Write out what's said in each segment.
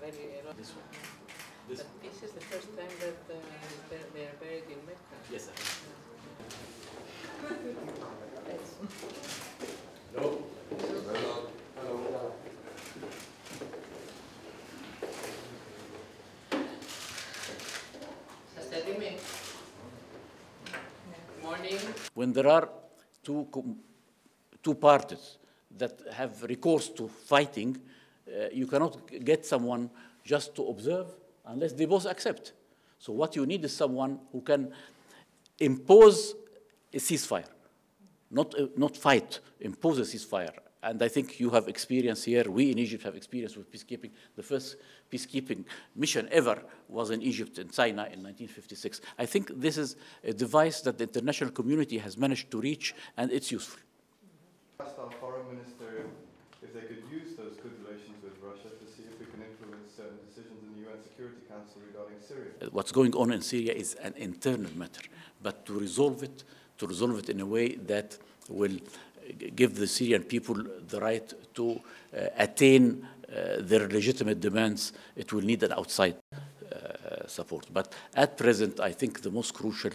very erotic. This one. This but this is the first time that they are buried in Mecca. Yes, I have. No. Hello. Hello. Morning. When there are two parties that have recourse to fighting, you cannot get someone just to observe unless they both accept. So what you need is someone who can impose a ceasefire, not fight, impose a ceasefire. And I think you have experience here. We in Egypt have experience with peacekeeping. The first peacekeeping mission ever was in Egypt, in Sinai, in 1956. I think this is a device that the international community has managed to reach, and it's useful. I asked our foreign minister if they could use those good relations with Russia to see if we can influence certain decisions in the UN Security Council regarding Syria. What's going on in Syria is an internal matter, but to resolve it in a way that will give the Syrian people the right to attain their legitimate demands, it will need an outside support. But at present, I think the most crucial,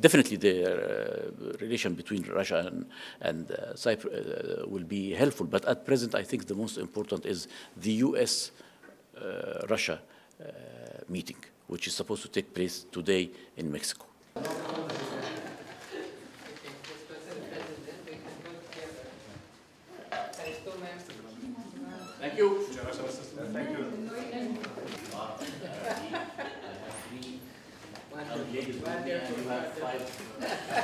definitely the relation between Russia and Cyprus will be helpful. But at present, I think the most important is the US-Russia meeting, which is supposed to take place today in Mexico. Thank you. Thank you. I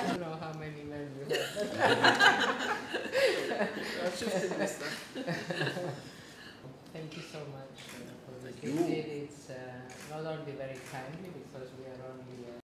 don't know how many men you have. Thank you so much for this. It's not only very timely because we are only